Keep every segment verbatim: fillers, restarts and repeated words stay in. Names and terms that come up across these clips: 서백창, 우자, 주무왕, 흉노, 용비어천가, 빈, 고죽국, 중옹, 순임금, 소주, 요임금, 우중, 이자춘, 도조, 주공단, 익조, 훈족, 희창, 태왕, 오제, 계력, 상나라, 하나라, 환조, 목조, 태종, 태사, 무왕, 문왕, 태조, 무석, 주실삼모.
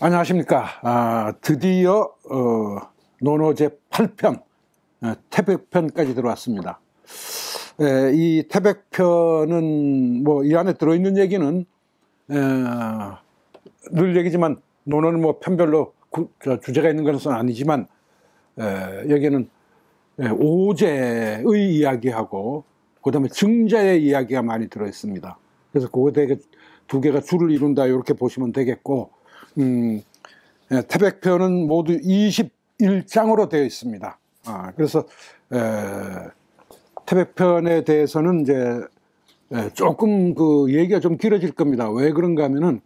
안녕하십니까. 아, 드디어 어, 논어제 팔 편 태백편까지 들어왔습니다. 에, 이 태백편은 뭐 이 안에 들어있는 얘기는 에, 늘 얘기지만 논어는 뭐 편별로 구, 저, 주제가 있는 것은 아니지만 에, 여기는 에, 오제의 이야기하고 그 다음에 증자의 이야기가 많이 들어있습니다. 그래서 그거 되게 두 개가 줄을 이룬다 이렇게 보시면 되겠고, 음, 예, 태백편은 모두 이십일 장으로 되어 있습니다. 아, 그래서 에, 태백편에 대해서는 이제 에, 조금 그 얘기가 좀 길어질 겁니다. 왜 그런가 하면은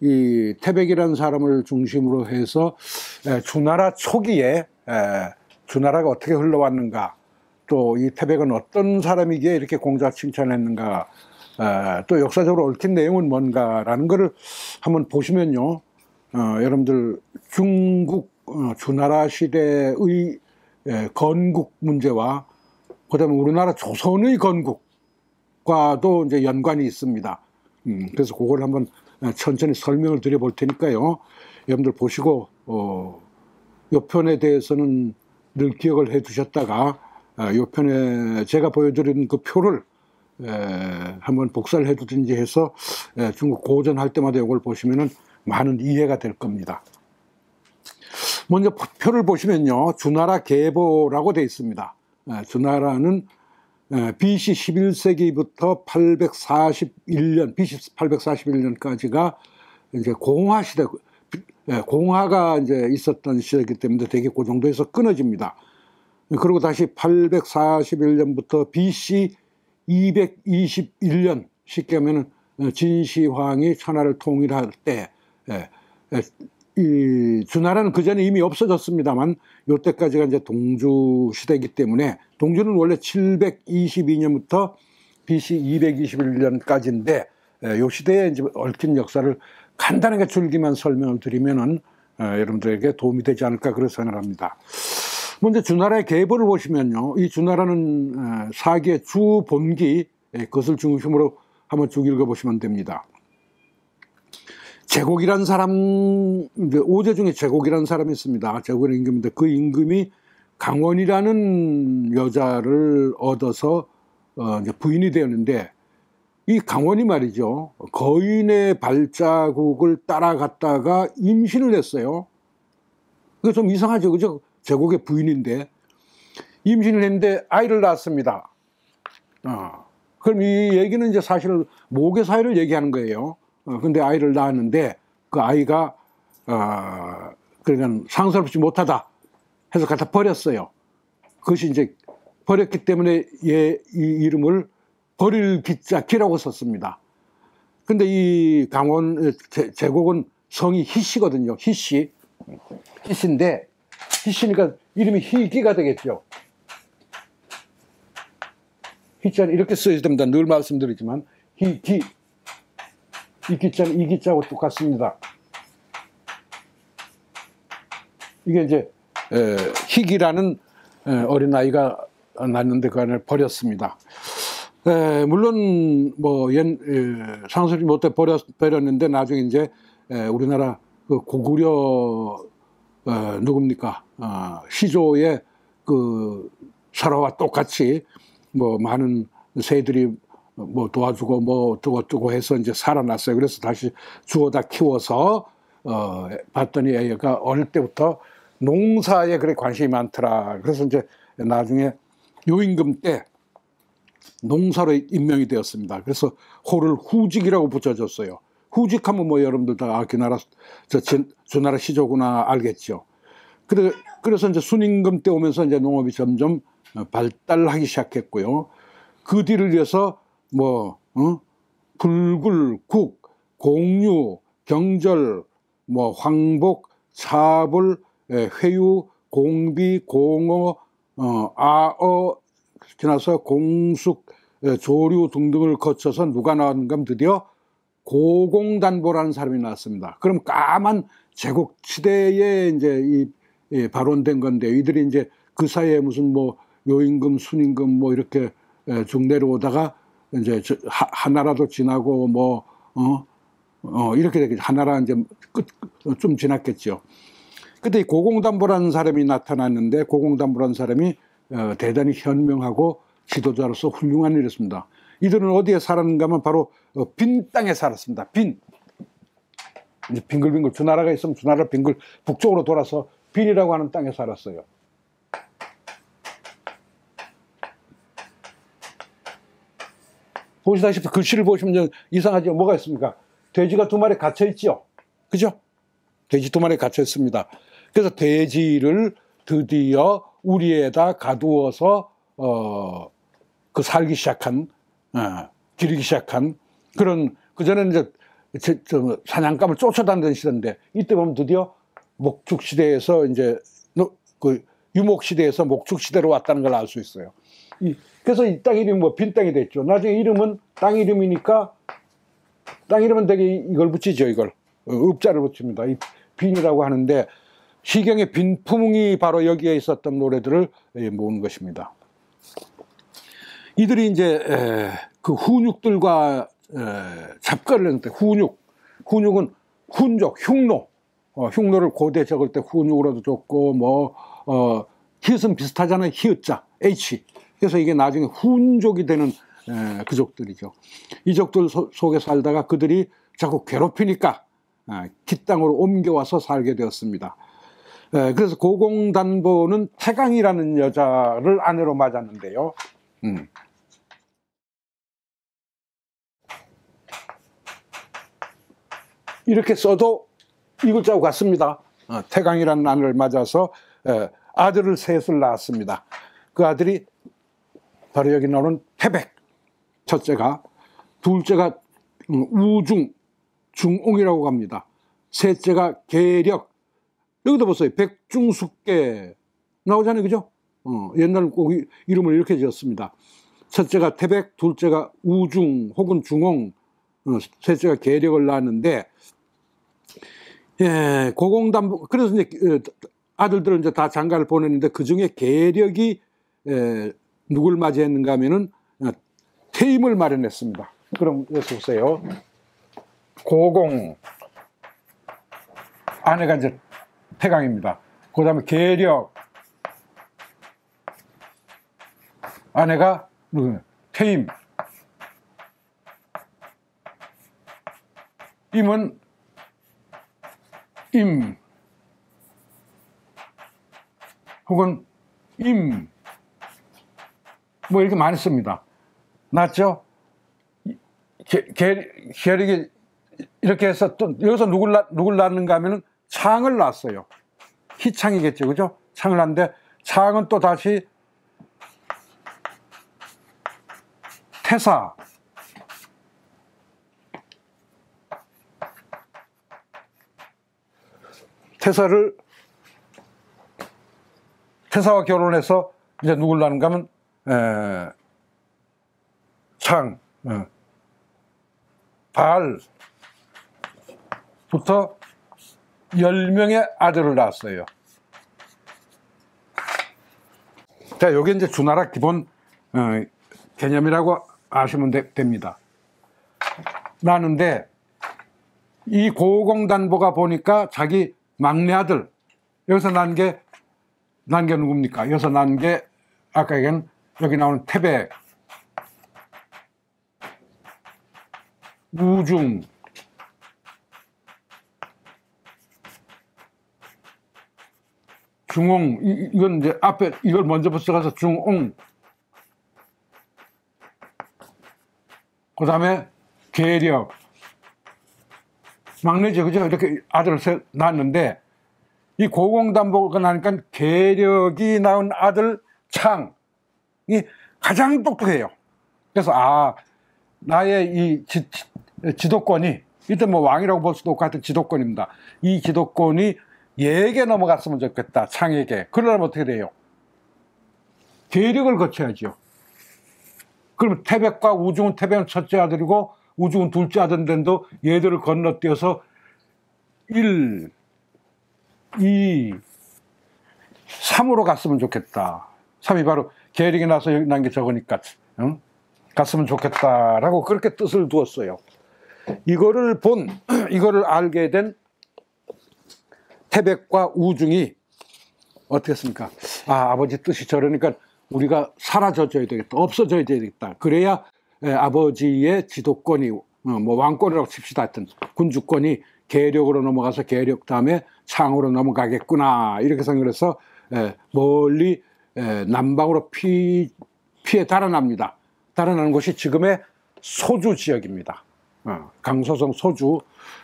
이 태백이라는 사람을 중심으로 해서 에, 주나라 초기에 에, 주나라가 어떻게 흘러왔는가, 또 이 태백은 어떤 사람이기에 이렇게 공자 칭찬했는가, 에, 또 역사적으로 얽힌 내용은 뭔가라는 것을 한번 보시면요, 어, 여러분들 중국 어, 주나라 시대의 에, 건국 문제와 그 다음에 우리나라 조선의 건국과도 이제 연관이 있습니다. 음, 그래서 그걸 한번 천천히 설명을 드려볼 테니까요, 여러분들 보시고 어, 이 편에 대해서는 늘 기억을 해 두셨다가 어, 이 편에 제가 보여드린 그 표를 에, 한번 복사를 해두든지 해서 에, 중국 고전할 때마다 이걸 보시면은 많은 이해가 될 겁니다. 먼저 표를 보시면요, 주나라 계보라고 되어 있습니다. 에, 주나라는 에, 비씨 십일 세기부터 팔백사십일 년, 비씨 팔백사십일 년까지가 이제 공화 시대, 에, 공화가 이제 있었던 시대이기 때문에 되게 그 정도에서 끊어집니다. 그리고 다시 팔백사십일 년부터 비씨 이백이십일 년, 쉽게 하면 진시황이 천하를 통일할 때, 예, 예, 이 주나라는 그 전에 이미 없어졌습니다만 요때까지가 이제 동주 시대이기 때문에, 동주는 원래 칠백이십이 년부터 비씨 이백이십일 년까지인데 예, 요 시대에 이제 얽힌 역사를 간단하게 줄기만 설명을 드리면은 예, 여러분들에게 도움이 되지 않을까 그런 생각을 합니다. 먼저 주나라의 계보를 보시면요, 이 주나라는 사기의 주 본기, 그것을 중심으로 한번 쭉 읽어보시면 됩니다. 제곡이란 사람, 오제 중에 제곡이란 사람이 있습니다. 제곡의 임금인데 그 임금이 강원이라는 여자를 얻어서 부인이 되었는데, 이 강원이 말이죠, 거인의 발자국을 따라갔다가 임신을 했어요. 그게 좀 이상하죠, 그죠? 제국의 부인인데 임신을 했는데 아이를 낳았습니다. 어, 그럼 이 얘기는 이제 사실 목의 사이를 얘기하는 거예요. 어, 근데 아이를 낳았는데 그 아이가 어, 그러니까 상서롭지 못하다 해서 갖다 버렸어요. 그것이 이제 버렸기 때문에 얘, 이 이름을 버릴 기자 기라고 썼습니다. 근데 이 강원 제, 제국은 성이 희씨거든요. 희씨, 희씨인데 희씨니까 이름이 희기가 되겠죠. 희자는 이렇게 써야 됩니다. 늘 말씀드리지만 희기, 이 기자는 이 기자하고 똑같습니다. 이게 이제 에, 희기라는 에, 어린아이가 낳는데 그 안을 버렸습니다. 에, 물론 뭐 상속이 못해 버렸, 버렸는데 나중에 이제 에, 우리나라 그 고구려 어, 누굽니까? 어, 시조의 그 설화와 똑같이 뭐 많은 새들이 뭐 도와주고 뭐 어쩌고 어쩌고 해서 이제 살아났어요. 그래서 다시 주워다 키워서 어, 봤더니 애가 어릴 때부터 농사에 그래 관심이 많더라. 그래서 이제 나중에 요임금 때 농사로 임명이 되었습니다. 그래서 호를 후직이라고 붙여줬어요. 후직하면 뭐 여러분들 다, 아, 그 나라, 저, 주나라 시조구나 알겠죠. 그래, 그래서 이제 순임금 때 오면서 이제 농업이 점점 발달하기 시작했고요. 그 뒤를 이어서 뭐, 어? 불굴, 국, 공유, 경절, 뭐, 황복, 사불, 회유, 공비, 공어, 어, 아어, 지나서 공숙, 조류 등등을 거쳐서 누가 나왔는가 하면 드디어 고공단보라는 사람이 나왔습니다. 그럼 까만 제국 시대에 이제 이, 이 발원된 건데, 이들이 이제 그 사이에 무슨 뭐 요임금, 순임금 뭐 이렇게 중 내려오다가 이제 하나라도 지나고 뭐 어, 어, 이렇게 되겠죠. 하나라 이제 끝, 좀 지났겠죠. 그때 이 고공단보라는 사람이 나타났는데, 고공단보라는 사람이 어, 대단히 현명하고 지도자로서 훌륭한 일이었습니다. 이들은 어디에 살았는가 하면 바로 어, 빈 땅에 살았습니다. 빈. 이제 빙글빙글, 주나라가 있으면 주나라 빙글 북쪽으로 돌아서 빈이라고 하는 땅에 살았어요. 보시다시피 글씨를 보시면 이상하죠. 뭐가 있습니까? 돼지가 두 마리 갇혀 있죠. 그죠? 돼지 두 마리 갇혀 있습니다. 그래서 돼지를 드디어 우리에다 가두어서 어, 그 살기 시작한, 어, 기르기 시작한 그런, 그 전에는 이제 제, 저, 사냥감을 쫓아다니던 시대인데, 이때 보면 드디어 목축 시대에서 이제 그 유목 시대에서 목축 시대로 왔다는 걸 알 수 있어요. 이, 그래서 이 땅 이름이 뭐 빈 땅이 됐죠. 나중에 이름은 땅 이름이니까 땅 이름은 되게 이걸 붙이죠. 이걸 어, 읍자를 붙입니다. 이 빈이라고 하는데, 시경의 빈풍이 바로 여기에 있었던 노래들을 예, 모은 것입니다. 이들이 이제 에, 그 훈육들과 에, 잡가를 했는데, 훈육, 훈육은 훈족, 흉노, 어, 흉노를 고대 적을 때 훈육으로도 줬고, 뭐 어, 히읗은 비슷하잖아요. 히읗자 H. 그래서 이게 나중에 훈족이 되는 에, 그족들이죠. 이족들 소, 속에 살다가 그들이 자꾸 괴롭히니까 에, 깃땅으로 옮겨와서 살게 되었습니다. 에, 그래서 고공단보는 태강이라는 여자를 아내로 맞았는데요. 음. 이렇게 써도 이 글자하고 같습니다. 어, 태강이라는 아내를 맞아서 에, 아들을 셋을 낳았습니다. 그 아들이 바로 여기 나오는 태백, 첫째가, 둘째가 우중, 중옹이라고 합니다. 셋째가 계력, 여기도 보세요. 백중숙계 나오잖아요. 그죠? 어, 옛날은 꼭 이, 이름을 이렇게 지었습니다. 첫째가 태백, 둘째가 우중 혹은 중옹, 어, 셋째가 계력을 낳았는데, 예, 고공단보, 그래서 이제 아들들은 이제 다 장가를 보냈는데, 그 중에 계력이, 예, 누굴 맞이했는가 하면은 태임을 마련했습니다. 그럼 여기서 보세요. 고공, 아내가 이제 태강입니다. 그 다음에 계력, 아내가 태임, 임은 임 혹은 임, 뭐 이렇게 많이 씁니다. 맞죠? 계력이 이렇게 해서 또 여기서 누굴, 낳, 누굴 낳는가 하면은 창을 낳았어요. 희창이겠죠. 그죠? 창을 낳는데, 창은 또 다시 태사, 태사를, 태사와 결혼해서 이제 누굴 낳는가 하면 에, 창, 어, 발부터 열 명의 아들을 낳았어요. 자, 요게 이제 주나라 기본 어, 개념이라고 아시면 되, 됩니다. 나는데, 이 고공단보가 보니까 자기 막내 아들, 여기서 난 게, 난 게 누굽니까? 여기서 난 게, 아까 얘기한 여기 나오는 태백, 우중, 중옹, 이, 이건 이제 앞에 이걸 먼저 붙여가서 중옹, 그 다음에 계력, 막내죠. 그죠? 이렇게 아들을 세, 낳았는데, 이 고공단보가 나니까 계력이 낳은 아들 창이 가장 똑똑해요. 그래서 아, 나의 이 지, 지도권이, 일단 뭐 왕이라고 볼 수도 없고 하여튼 지도권입니다. 이 지도권이 얘에게 넘어갔으면 좋겠다. 창에게. 그러려면 어떻게 돼요? 계력을 거쳐야죠. 그럼 태백과 우중은, 태백은 첫째 아들이고 우중은 둘째 아들인데도 얘들을 건너뛰어서 일, 이, 삼으로 갔으면 좋겠다. 삼이 바로 계력이 나서 여기 난 게 적으니까, 응? 갔으면 좋겠다라고 그렇게 뜻을 두었어요. 이거를 본, 이거를 알게 된 태백과 우중이 어떻게 했습니까? 아, 아버지 뜻이 저러니까 우리가 사라져줘야 되겠다, 없어져야 되겠다. 그래야 아버지의 지도권이, 뭐 왕권이라고 칩시다 했던 군주권이 계력으로 넘어가서 계력 다음에 창으로 넘어가겠구나, 이렇게 생각을 해서 멀리 남방으로 피, 피해 달아납니다. 달아나는 곳이 지금의 소주 지역입니다. 강서성 소주.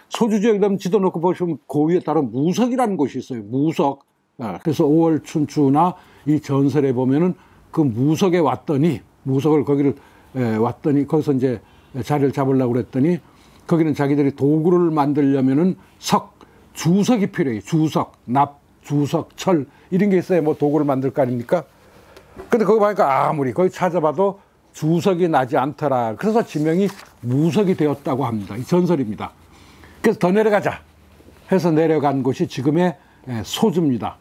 소주 지역에 되면 지도 놓고 보시면 고위에 따른 무석이라는 곳이 있어요. 무석. 그래서 오월 춘추나 이 전설에 보면은 그 무석에 왔더니, 무석을 거기를 왔더니, 거기서 이제 자리를 잡으려고 그랬더니, 거기는 자기들이 도구를 만들려면은 석, 주석이 필요해요. 주석, 납, 주석, 철, 이런 게 있어야 뭐 도구를 만들 거 아닙니까? 근데 거기 보니까 아무리 거기 찾아봐도 주석이 나지 않더라. 그래서 지명이 무석이 되었다고 합니다. 이 전설입니다. 그래서 더 내려가자 해서 내려간 곳이 지금의 소주입니다.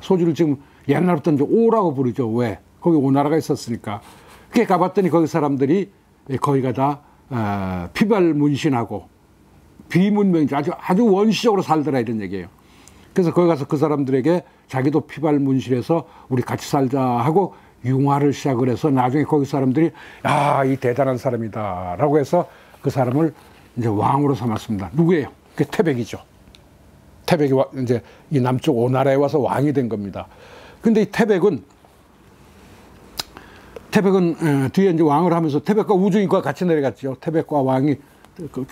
소주를 지금 옛날부터 이제 오라고 부르죠. 왜? 거기 오나라가 있었으니까. 그게 가봤더니 거기 사람들이 거기가 다 피발 문신하고 비문명이지, 아주 아주 원시적으로 살더라, 이런 얘기예요. 그래서 거기 가서 그 사람들에게 자기도 피발 문신해서 우리 같이 살자 하고 융화를 시작을 해서 나중에 거기 사람들이 야, 이 대단한 사람이다 라고 해서 그 사람을 이제 왕으로 삼았습니다. 누구예요? 그 태백이죠. 태백이 이제 이 남쪽 오나라에 와서 왕이 된 겁니다. 근데 이 태백은 태백은 뒤에 이제 왕을 하면서 태백과 우중이 같이 내려갔죠. 태백과 왕이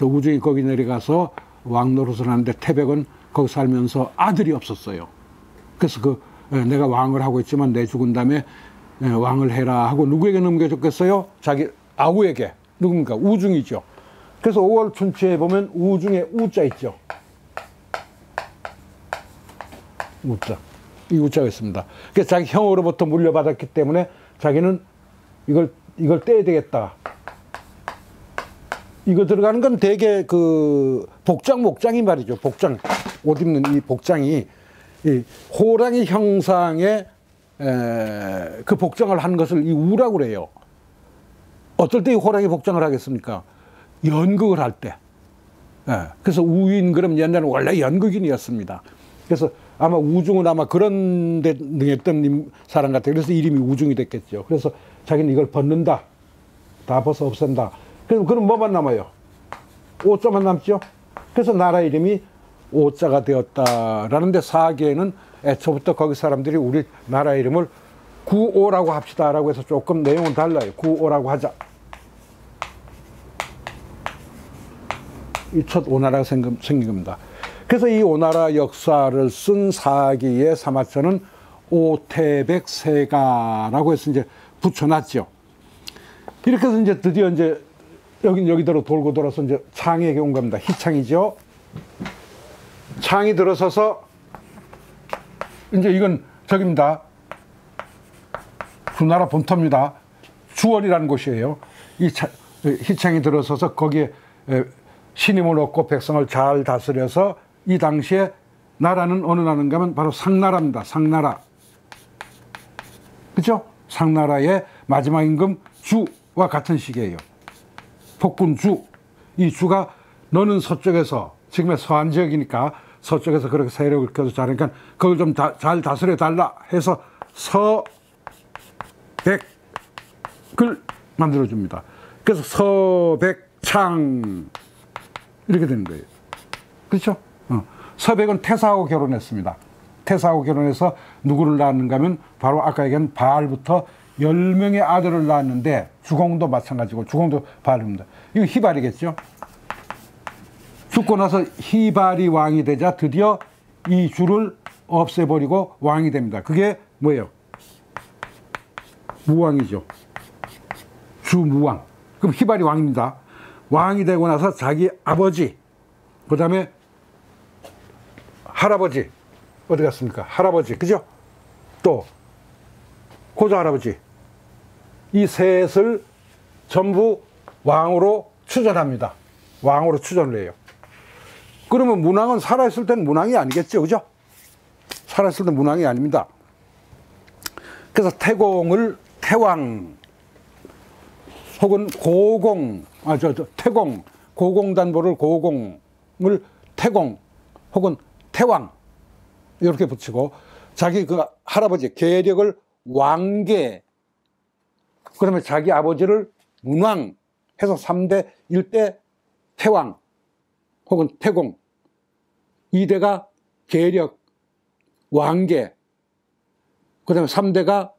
우중이 거기 내려가서 왕 노릇을 하는데 태백은 거기 살면서 아들이 없었어요. 그래서 그 내가 왕을 하고 있지만 내 죽은 다음에 왕을 해라 하고 누구에게 넘겨줬겠어요? 자기 아우에게. 누굽니까? 우중이죠. 그래서 오월 춘추에 보면 우중에 우자 있죠. 우자. 이 우자가 있습니다. 그래서 자기 형으로부터 물려받았기 때문에 자기는 이걸, 이걸 떼야 되겠다. 이거 들어가는 건 대개 그 복장, 목장이 말이죠. 복장. 옷 입는 이 복장이 이 호랑이 형상의 에, 그 복장을 한 것을 이 우라고 그래요. 어떨 때 이 호랑이 복장을 하겠습니까? 연극을 할 때. 에, 그래서 우인, 그럼 옛날에는 원래 연극인이었습니다. 그래서 아마 우중은 아마 그런 데 능했던 사람 같아요. 그래서 이름이 우중이 됐겠죠. 그래서 자기는 이걸 벗는다. 다 벗어 없앤다. 그럼, 그럼 뭐만 남아요? 오자만 남죠? 그래서 나라 이름이 오자가 되었다라는데 사기에는 애초부터 거기 사람들이 우리 나라 이름을 구오라고 합시다 라고 해서 조금 내용은 달라요. 구오라고 하자. 이 첫 오나라가 생긴, 생긴 겁니다. 그래서 이 오나라 역사를 쓴 사기의 사마천은 오태백 세가라고 해서 이제 붙여놨죠. 이렇게 해서 이제 드디어 이제 여긴 여기대로 돌고 돌아서 이제 창에게 온 겁니다. 희창이죠. 창이 들어서서 이제 이건 저깁니다. 주나라 본토입니다. 주원이라는 곳이에요. 이 차, 희창이 들어서서 거기에 신임을 얻고 백성을 잘 다스려서 이 당시에 나라는 어느 나라인가 하면 바로 상나라입니다. 상나라. 그죠? 상나라의 마지막 임금 주와 같은 시기예요. 폭군 주. 이 주가 너는 서쪽에서 지금의 서한 지역이니까 서쪽에서 그렇게 세력을 켜서 자르니까 그걸 좀 잘 다스려 달라 해서 서백을 만들어 줍니다. 그래서 서백창 이렇게 되는 거예요. 그렇죠? 어. 서백은 태사하고 결혼했습니다. 태사하고 결혼해서 누구를 낳았는가 하면 바로 아까 얘기한 바알부터 열 명의 아들을 낳았는데 주공도 마찬가지고 주공도 바알입니다. 이거 희발이겠죠? 죽고 나서 희발이 왕이 되자 드디어 이 주를 없애버리고 왕이 됩니다. 그게 뭐예요? 무왕이죠. 주무왕. 그럼 희발이 왕입니다. 왕이 되고 나서 자기 아버지, 그 다음에 할아버지, 어디 갔습니까? 할아버지, 그죠? 또 고조 할아버지, 이 셋을 전부 왕으로 추전합니다. 왕으로 추전을 해요. 그러면 문왕은 살아있을 땐 문왕이 아니겠죠. 그죠? 살아있을 땐 문왕이 아닙니다. 그래서 태공을 태왕 혹은 고공, 아, 저, 저 태공, 고공단보를 고공을 태공 혹은 태왕 이렇게 붙이고, 자기 그 할아버지 계력을 왕계, 그러면 자기 아버지를 문왕 해서 삼대 일대 태왕 혹은 태공, 이대가 계력 왕계, 그 다음에 삼대가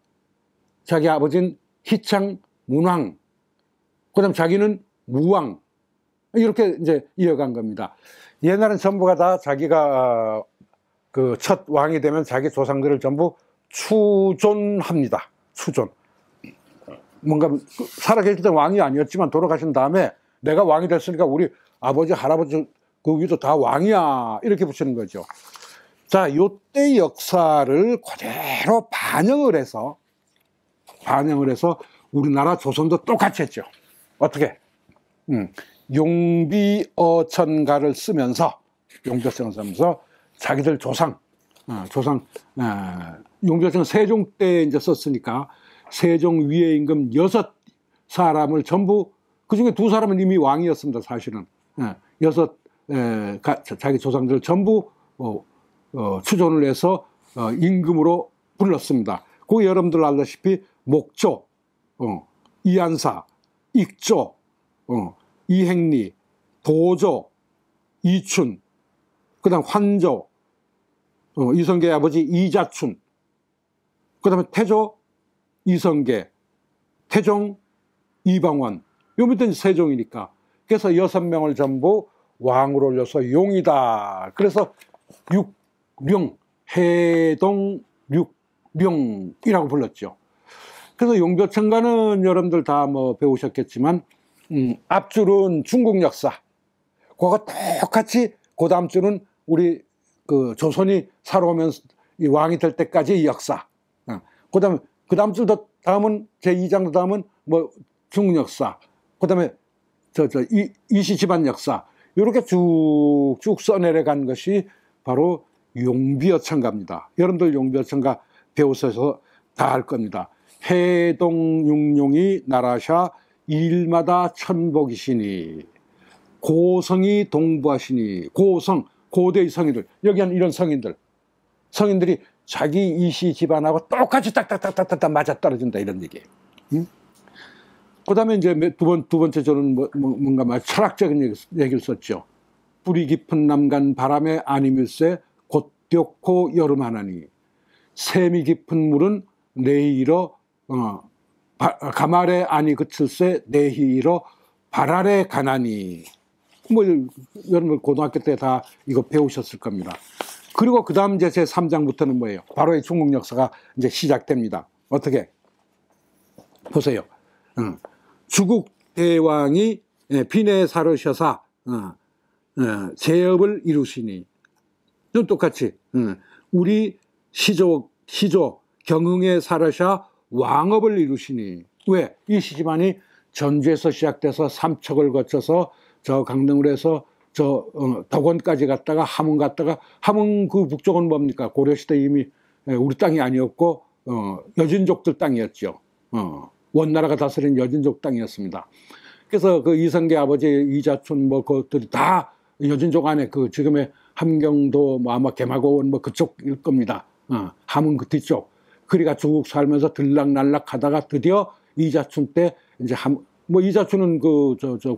자기 아버지인 희창 문왕, 그 다음 자기는 무왕, 이렇게 이제 이어간 겁니다. 옛날은 전부가 다 자기가 그 첫 왕이 되면 자기 조상들을 전부 추존합니다. 추존. 뭔가 살아계실 때 왕이 아니었지만 돌아가신 다음에 내가 왕이 됐으니까 우리 아버지 할아버지 그 위도 다 왕이야, 이렇게 붙이는 거죠. 자, 요때 역사를 그대로 반영을 해서 반영을 해서 우리나라 조선도 똑같이 했죠. 어떻게? 음, 용비어천가를 쓰면서, 용비어천가를 쓰면서 자기들 조상, 어, 조상, 어, 용비어천가 세종 때 이제 썼으니까 세종 위에 임금 여섯 사람을 전부, 그 중에 두 사람은 이미 왕이었습니다, 사실은. 예, 여섯, 에, 가, 자기 조상들을 전부 어, 어, 추존을 해서 어, 임금으로 불렀습니다. 그 여러분들 알다시피 목조, 어, 이한사, 익조, 어, 이행리, 도조, 이춘, 그 다음 환조, 어, 이성계의 아버지 이자춘, 그 다음에 태조, 이성계, 태종, 이방원, 요 밑에는 세종이니까. 그래서 여섯 명을 전부 왕으로 올려서 용이다. 그래서 육룡, 해동 육룡이라고 불렀죠. 그래서 용비어천가는 여러분들 다 뭐 배우셨겠지만, 음, 앞줄은 중국 역사, 그거 똑같이 그 다음 줄은 우리 그 조선이 살아오면서 이 왕이 될 때까지의 역사, 어. 그 다음에 그 다음 줄도 다음은 제이 장도 다음은 뭐 중국 역사, 그 다음에 저, 저, 이, 이시 집안 역사, 이렇게 쭉, 쭉 써내려간 것이 바로 용비어천가입니다. 여러분들 용비어천가 배우셔서 다 알 겁니다. 해동 육룡이 나라샤 일마다 천복이시니, 고성이 동부하시니, 고성, 고대의 성인들, 여기 한 이런 성인들, 성인들이 자기 이시 집안하고 똑같이 딱딱딱딱딱 맞아 떨어진다, 이런 얘기예요. 응? 그 다음에 이제 두, 번, 두 번째 저는 뭐, 뭔가 말 철학적인 얘기, 얘기를 썼죠. 뿌리 깊은 남간 바람에 아니밀세 곧격코 여름하나니, 샘이 깊은 물은 내일어 어, 가말에 아니 그칠세 내히이러 발아래 가나니. 뭐 여러분 고등학교 때 다 이거 배우셨을 겁니다. 그리고 그 다음 이제 제삼 장부터는 뭐예요? 바로 이 중국 역사가 이제 시작됩니다. 어떻게? 보세요. 어, 주국 대왕이 빈에 사르셔사 어, 어, 제업을 이루시니, 좀 똑같이 어, 우리 시조 시조 경흥에 사르셔 왕업을 이루시니. 왜? 이 시집안이 전주에서 시작돼서 삼척을 거쳐서 저 강릉으로 해서 저 어, 덕원까지 갔다가 함흥 갔다가, 함흥 그 북쪽은 뭡니까? 고려시대 이미 우리 땅이 아니었고 어, 여진족들 땅이었죠. 어, 원나라가 다스린 여진족 땅이었습니다. 그래서 그 이성계 아버지 이자춘 뭐 그것들이 다 여진족 안에 그 지금의 함경도 뭐 아마 개마고원 뭐 그쪽일 겁니다. 어, 함흥 그 뒤쪽. 그리가 쭉 살면서 들락날락 하다가 드디어 이자춘 때 이제 함, 뭐 이자춘은 그 저 저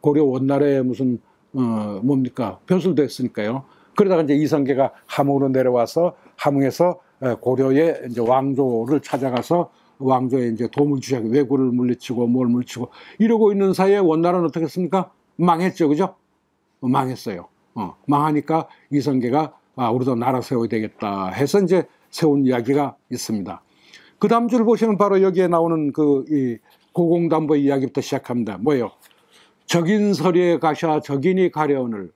고려 원나라의 무슨 어 뭡니까 변술도 했으니까요. 그러다가 이제 이성계가 함흥으로 내려와서 함흥에서 고려의 이제 왕조를 찾아가서 왕조의 이제 도물주작 왜구를 물리치고 뭘 물리치고 이러고 있는 사이에 원나라는 어떻게 했습니까? 망했죠, 그죠? 망했어요. 어, 망하니까 이성계가 아, 우리도 나라 세워야 되겠다 해서 이제 세운 이야기가 있습니다. 그 다음 줄 보시면 바로 여기에 나오는 그 이 고공단보 이야기부터 시작합니다. 뭐예요? 적인서리에 가샤 적인이 가려오늘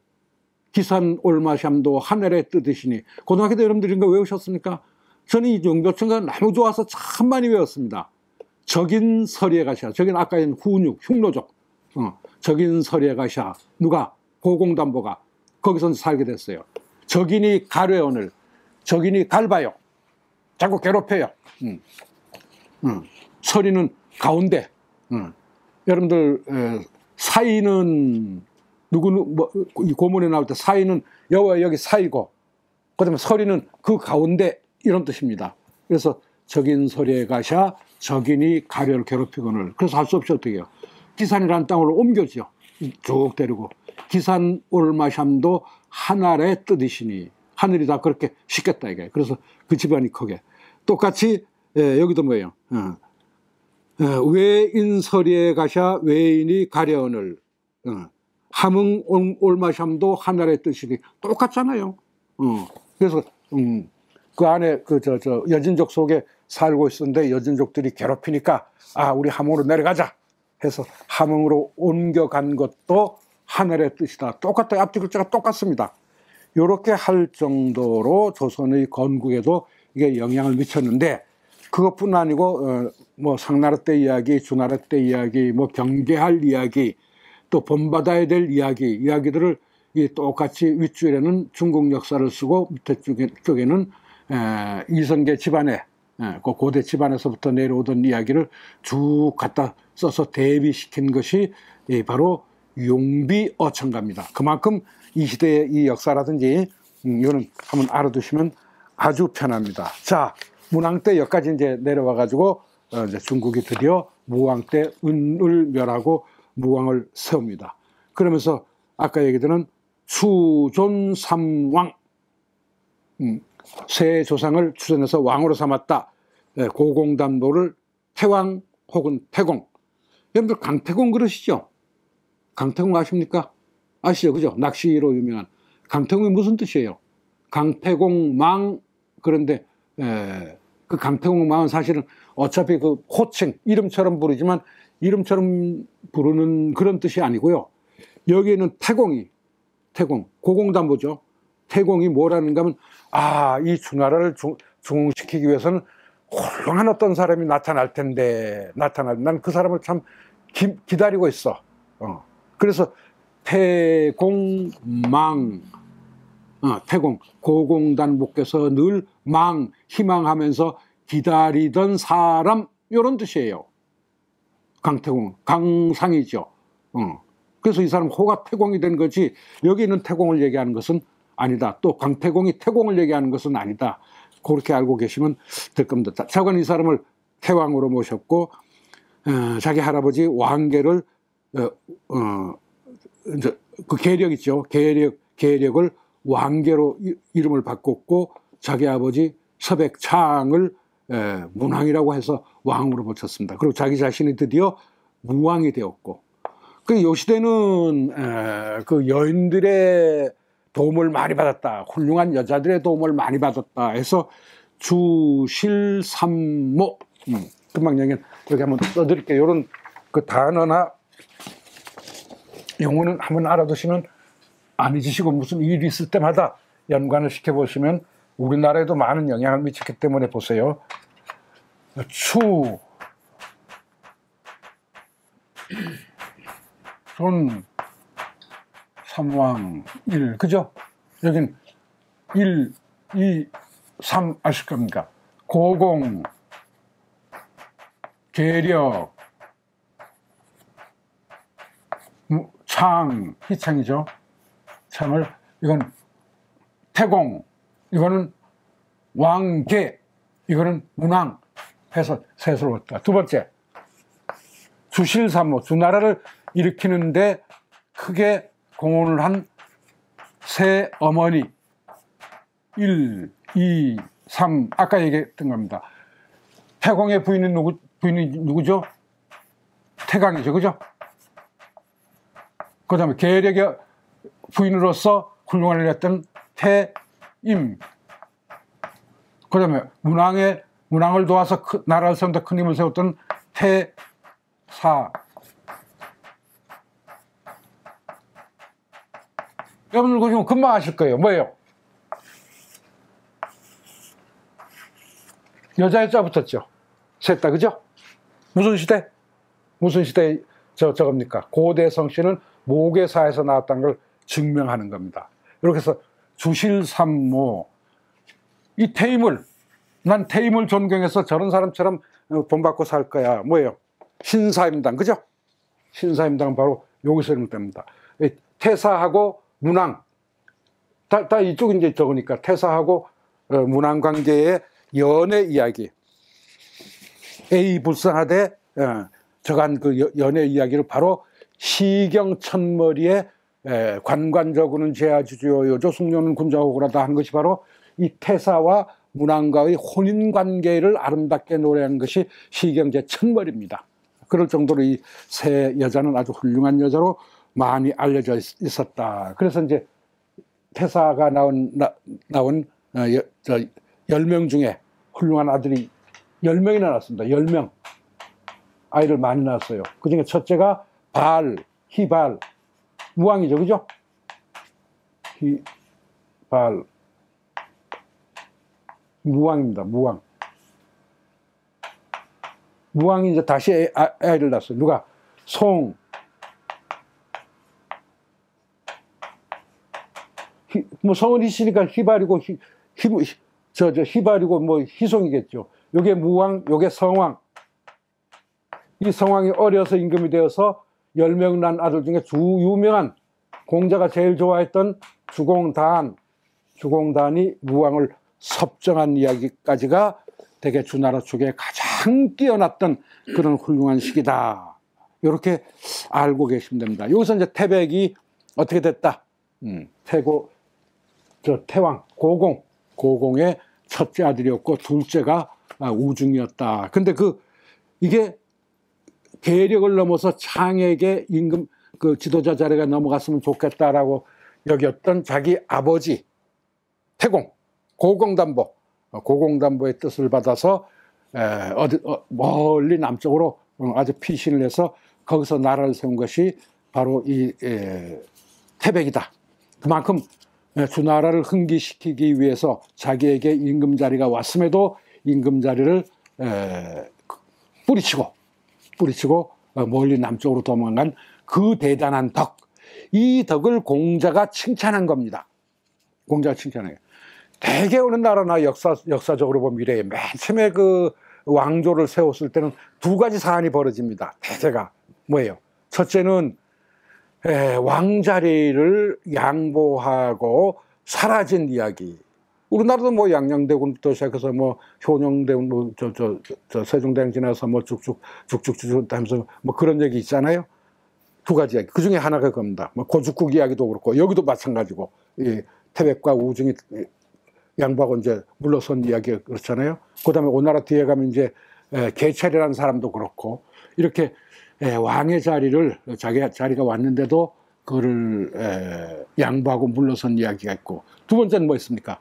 기산 올마샴도 하늘에 뜨듯이니. 고등학교 때 여러분들이 이거 외우셨습니까? 저는 이 용비어천가 너무 좋아서 참 많이 외웠습니다. 적인서리에 가샤, 적인 아까 인 훈육 흉노족, 어, 적인서리에 가샤, 누가? 고공단보가 거기서 살게 됐어요. 적인이 가려오늘, 적인이 갈봐요. 자꾸 괴롭혀요. 음. 음. 서리는 가운데. 음. 여러분들 에, 사이는 누구는 뭐 이 고문에 나올 때 사이는 여와 여기 사이고, 그다음에 서리는 그 가운데, 이런 뜻입니다. 그래서 적인 서리에 가샤 적인이 가려를 괴롭히거늘. 그래서 할 수 없이 어떻게 해요? 기산이라는 땅으로 옮겨지요. 쭉 데리고. 기산 올마샴도 하늘의 뜻이시니, 하늘이 다 그렇게 쉽겠다 이게. 그래서 그 집안이 크게. 똑같이 예, 여기도 뭐예요? 어. 어, 외인 서리에 가샤 외인이 가려늘. 어. 함흥 올마샴도 하늘의 뜻이니, 똑같잖아요. 어. 그래서 음. 그 안에 그 저 저 여진족 속에 살고 있었는데 여진족들이 괴롭히니까 아 우리 함흥으로 내려가자 해서 함흥으로 옮겨간 것도 하늘의 뜻이다. 똑같다. 앞뒤 글자가 똑같습니다. 요렇게 할 정도로 조선의 건국에도 이게 영향을 미쳤는데, 그것뿐 아니고 어, 뭐 상나라 때 이야기, 주나라 때 이야기, 뭐 경계할 이야기, 또 본받아야 될 이야기, 이야기들을 이 똑같이 윗줄에는 중국 역사를 쓰고 밑에 쪽에, 쪽에는 에, 이성계 집안에 에, 그 고대 집안에서부터 내려오던 이야기를 쭉 갖다 써서 대비시킨 것이 예, 바로 용비어천가입니다. 그만큼 이 시대의 이 역사라든지 음, 이거는 한번 알아두시면 아주 편합니다. 자, 문왕 때 여기까지 이제 내려와 가지고 어, 이제 중국이 드디어 무왕 때 은을 멸하고 무왕을 세웁니다. 그러면서 아까 얘기드린 수존삼왕, 음, 세 조상을 추천해서 왕으로 삼았다. 예, 고공단보를 태왕 혹은 태공. 여러분들 강태공 그러시죠? 강태공 아십니까? 아시죠? 그죠? 낚시로 유명한 강태공이 무슨 뜻이에요? 강태공망. 그런데 에, 그 강태공망은 사실은 어차피 그 호칭 이름처럼 부르지만 이름처럼 부르는 그런 뜻이 아니고요. 여기에는 태공이, 태공, 고공단보죠. 태공이 뭐라는가 하면, 아, 이 주나라를 중흥시키기 위해서는 훌륭한 어떤 사람이 나타날 텐데, 나타날, 난 그 사람을 참 기, 기다리고 있어. 어. 그래서 태공망, 어, 태공, 고공단보께서 늘 망, 희망하면서 기다리던 사람, 이런 뜻이에요. 강태공, 강상이죠. 어. 그래서 이 사람 호가 태공이 된 거지, 여기 있는 태공을 얘기하는 것은 아니다. 또 강태공이 태공을 얘기하는 것은 아니다. 그렇게 알고 계시면 될 겁니다. 자관 이 사람을 태왕으로 모셨고, 어, 자기 할아버지 왕계를 어, 어, 이제 그 계력 있죠. 계력, 계력을 왕계로 이, 이름을 바꿨고, 자기 아버지 서백창을 에, 문왕이라고 해서 왕으로 모셨습니다. 그리고 자기 자신이 드디어 무왕이 되었고, 그 요 시대는 에, 그 여인들의 도움을 많이 받았다, 훌륭한 여자들의 도움을 많이 받았다 해서 주실삼모, 음, 금방 여기 한번 써드릴게요. 이런 그 단어나 용어는 한번 알아두시면 안 잊으시고, 무슨 일이 있을 때마다 연관을 시켜보시면 우리나라에도 많은 영향을 미쳤기 때문에 보세요. 추, 손, 삼왕, 일, 그죠? 여긴 일, 이, 삼 아실 겁니까? 고공, 계력, 창, 희창이죠? 창을, 이건 태공, 이거는 왕계, 이거는 문왕 해서 셋으로 왔다. 두 번째, 주실삼모, 주나라를 일으키는데 크게 공헌을 한 세 어머니. 일, 이, 삼. 아까 얘기했던 겁니다. 태공의 부인은 누구, 부인이 누구죠? 태강이죠. 그죠? 그 다음에 계력의 부인으로서 훌륭을 했던 태임. 그 다음에 문왕의, 문왕을 도와서 크, 나라를 세운다 큰 힘을 세웠던 태사. 여러분들 그거 좀 금방 아실 거예요. 뭐예요? 여자의 자 붙었죠. 셋 다, 그죠? 무슨 시대? 무슨 시대 저, 저겁니까? 고대 성씨는 모계사에서 나왔다는 걸 증명하는 겁니다. 이렇게 해서 주실삼모. 이 태임을, 난 태임을 존경해서 저런 사람처럼 본받고 살 거야. 뭐예요? 신사임당, 그죠? 신사임당은 바로 여기서 이런 겁니다. 태사하고 문왕 다, 다 이쪽 이제 적으니까 태사하고 문왕 관계의 연애 이야기. A 불상하되 저간 그 연애 이야기를 바로 시경 천머리의 관관저구는 제아주지요 여조 숙녀는 군자호구라다 한 것이 바로 이 태사와 문왕과의 혼인관계를 아름답게 노래한 것이 시경 제천머리입니다. 그럴 정도로 이 세 여자는 아주 훌륭한 여자로 많이 알려져 있었다. 그래서 이제 태사가 나온, 나, 나온 어, 여, 저, 열 명 중에 훌륭한 아들이 열 명이나 낳았습니다. 열 명 아이를 많이 낳았어요. 그 중에 첫째가 발, 희발, 무왕이죠, 그죠? 희발, 무왕입니다. 무왕. 무왕이 이제 다시 아이를 낳았어요. 누가? 송, 희, 뭐 성은 희시니까 희발이고 희, 희, 저, 저 희발이고 뭐 희송이겠죠. 요게 무왕, 요게 성왕. 이 성왕이 어려서 임금이 되어서 열 명 난 아들 중에 주 유명한 공자가 제일 좋아했던 주공단, 주공단이 무왕을 섭정한 이야기까지가 대개 주나라 쪽에 가장 뛰어났던 그런 훌륭한 시기다. 이렇게 알고 계시면 됩니다. 여기서 이제 태백이 어떻게 됐다? 음, 태고, 저 태왕, 고공, 고공의 첫째 아들이었고 둘째가 우중이었다. 근데 그 이게 계력을 넘어서 창에게 임금 그 지도자 자리가 넘어갔으면 좋겠다라고 여겼던 자기 아버지 태공, 고공단보, 고공단보의 뜻을 받아서 에, 어디, 어, 멀리 남쪽으로 아주 피신을 해서 거기서 나라를 세운 것이 바로 이 에, 태백이다. 그만큼 주나라를 흥기시키기 위해서 자기에게 임금 자리가 왔음에도 임금 자리를 에, 뿌리치고 뿌리치고 멀리 남쪽으로 도망간 그 대단한 덕, 이 덕을 공자가 칭찬한 겁니다. 공자가 칭찬해요. 대개 어느 나라나 역사, 역사적으로 보면 미래에 맨 처음에 그 왕조를 세웠을 때는 두 가지 사안이 벌어집니다. 대개가 뭐예요? 첫째는 에, 왕자리를 양보하고 사라진 이야기. 우리나라도 뭐 양양대군부터 시작해서 뭐 효녕대군, 뭐 저, 저, 저, 저 세종대왕 지나서 뭐 쭉쭉, 쭉쭉쭉 하면서 뭐 그런 얘기 있잖아요. 두 가지 이야기. 그 중에 하나가 그겁니다. 뭐 고죽국 이야기도 그렇고, 여기도 마찬가지고, 이 태백과 우중이 양보하고 이제 물러선 이야기가 그렇잖아요. 그 다음에 오나라 뒤에 가면 이제 계찰이라는 사람도 그렇고, 이렇게 왕의 자리를, 자기 자리가 왔는데도 그거를 양보하고 물러선 이야기가 있고, 두 번째는 뭐 있습니까?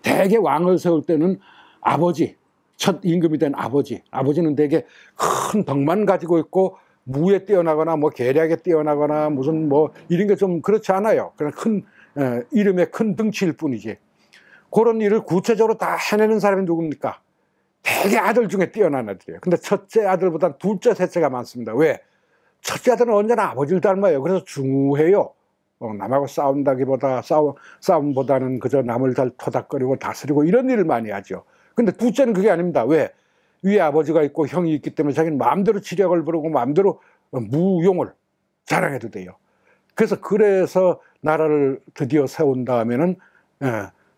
대개 왕을 세울 때는 아버지, 첫 임금이 된 아버지, 아버지는 대개 큰 덕만 가지고 있고 무에 뛰어나거나 뭐 계략에 뛰어나거나 무슨 뭐 이런 게 좀 그렇지 않아요. 그냥 큰 에, 이름의 큰 덩치일 뿐이지. 그런 일을 구체적으로 다 해내는 사람이 누굽니까? 대개 아들 중에 뛰어난 아들이에요. 근데 첫째 아들보다 둘째, 셋째가 많습니다. 왜? 첫째 아들은 언제나 아버지를 닮아요. 그래서 중후해요. 어, 남하고 싸운다기보다 싸우, 싸움보다는 그저 남을 잘 토닥거리고 다스리고 이런 일을 많이 하죠. 근데 둘째는 그게 아닙니다. 왜? 위에 아버지가 있고 형이 있기 때문에 자기는 마음대로 치력을 부르고 마음대로 무용을 자랑해도 돼요. 그래서 그래서 나라를 드디어 세운 다음에는 에,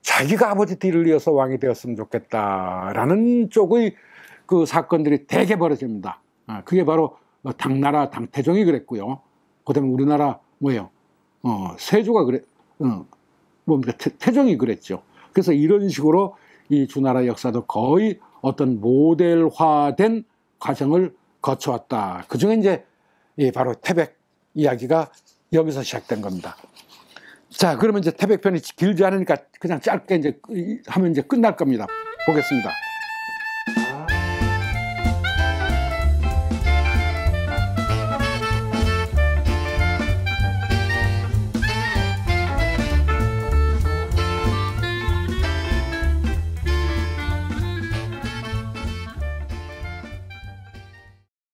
자기가 아버지 뒤를 이어서 왕이 되었으면 좋겠다라는 쪽의 그 사건들이 대개 벌어집니다. 아, 그게 바로 당나라 당태종이 그랬고요. 그다음에 우리나라 뭐예요? 어, 세조가 그래, 어, 뭡니까? 태, 태종이 그랬죠. 그래서 이런 식으로 이 주나라 역사도 거의 어떤 모델화된 과정을 거쳐왔다. 그 중에 이제, 예, 바로 태백 이야기가 여기서 시작된 겁니다. 자, 그러면 이제 태백편이 길지 않으니까 그냥 짧게 이제 하면 이제 끝날 겁니다. 보겠습니다.